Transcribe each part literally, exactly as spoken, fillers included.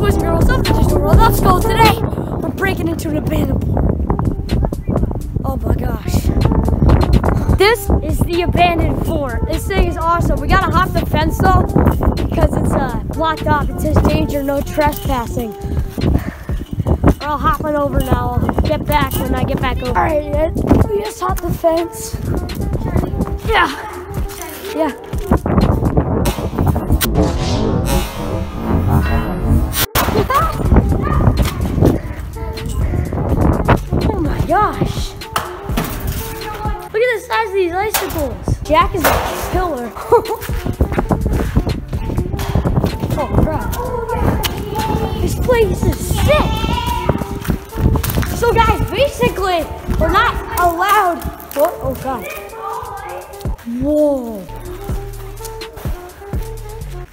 Boys and Girls of the Digital World of School. Today, we're breaking into an abandoned fort. Oh my gosh. This is the abandoned fort. This thing is awesome. We gotta hop the fence though, because it's uh, blocked off. It says danger, no trespassing. We're all hopping over now. I'll get back when I get back over. Alright, we just hop the fence. Yeah. Yeah. Gosh. Look at the size of these icicles. Jack is a killer. Oh crap. This place is sick. So guys, basically, we're not allowed. What? Oh god. Whoa.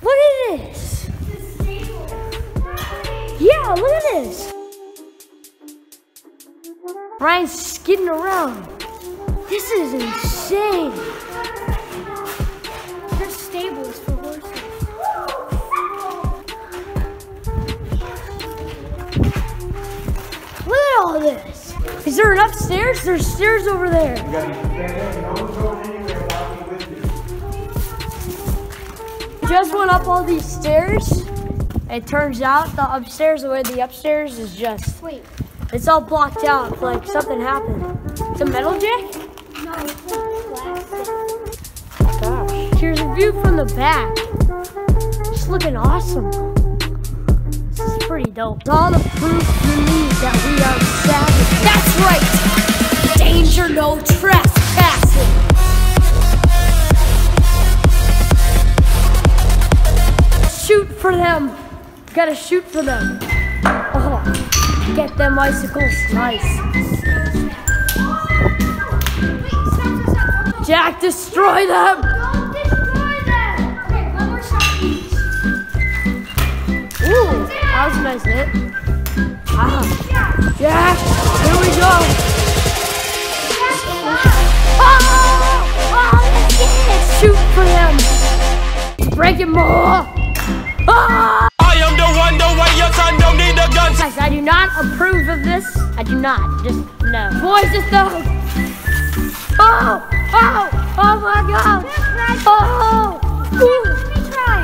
Look at this. Yeah, look at this. Brian's skidding around. This is insane. There's stables for horses. Look at all this. Is there an upstairs? There's stairs over there. Just went up all these stairs. It turns out the upstairs, the way the upstairs is just. Wait. It's all blocked out, like something happened. It's a metal jack? No, it's like plastic. Gosh. Here's a view from the back. It's looking awesome. This is pretty dope. It's all the proof you need that we are savage. That's right! Danger, no trespassing! Shoot for them! You gotta shoot for them. Oh. Get them icicles. Nice. Jack, destroy them! Don't destroy them! Okay, one more shot each. Ooh, that was a nice hit. Wow. Jack, here we go. Oh! Oh, yes! Shoot for them. Break it more. Oh! I am the one, the way your son don't need the guns. Guys, I do not approve of this. I do not. Just no. Boys, just no. Oh, oh, oh my God. Oh, oh,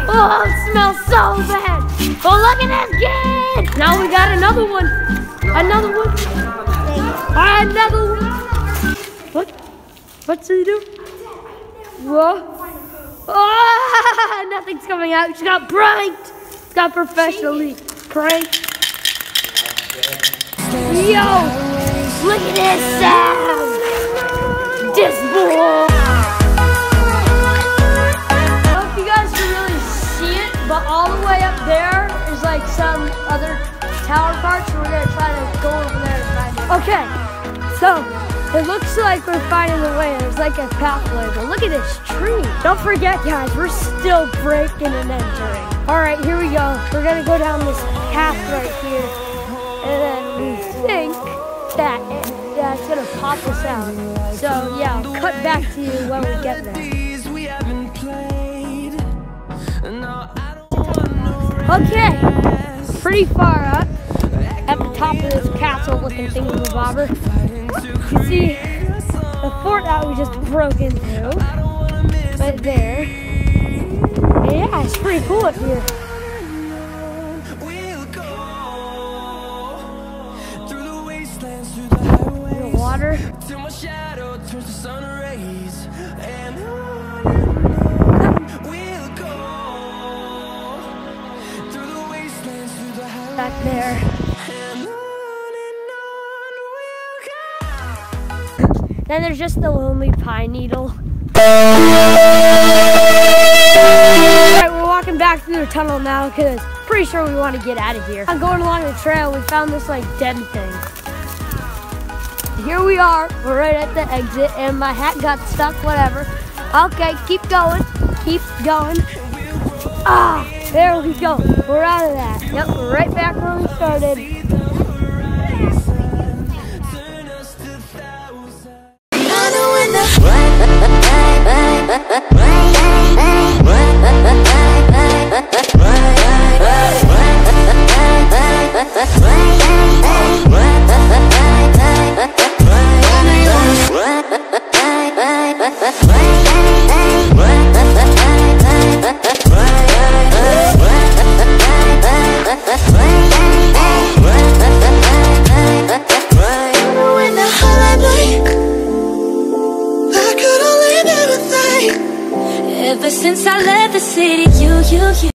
oh, it smells so bad. Oh, look at this kid. Now we got another one. Another one. Another one. What? What's he do? Whoa. Oh, nothing's coming out. She got pranked. Got professionally pranked. Yo, look at this sound. This boy. I don't know if you guys can really see it, but all the way up there is like some other tower parts. So we're gonna try to go over there and find it. Okay, so it looks like we're finding the way. There's like a pathway, but look at this tree. Don't forget, guys, we're still breaking and entering. All right, here we go. We're gonna go down this path right here, and then we think that it, that's gonna pop us out. So yeah, I'll cut back to you when we get there. Okay, pretty far up at the top of this castle-looking thingamabobber. You can see the fort that we just broke into, right there. Yeah, it's pretty cool up here. The water. Back there. Then there's just the lonely pine needle. Back through the tunnel now because pretty sure we want to get out of here. I'm going along the trail. We found this like dead thing. Here we are. We're right at the exit and my hat got stuck, whatever. Okay, keep going. Keep going. Ah, there we go. We're out of that. Yep, we're right back where we started. Hey! the city, you, you, you.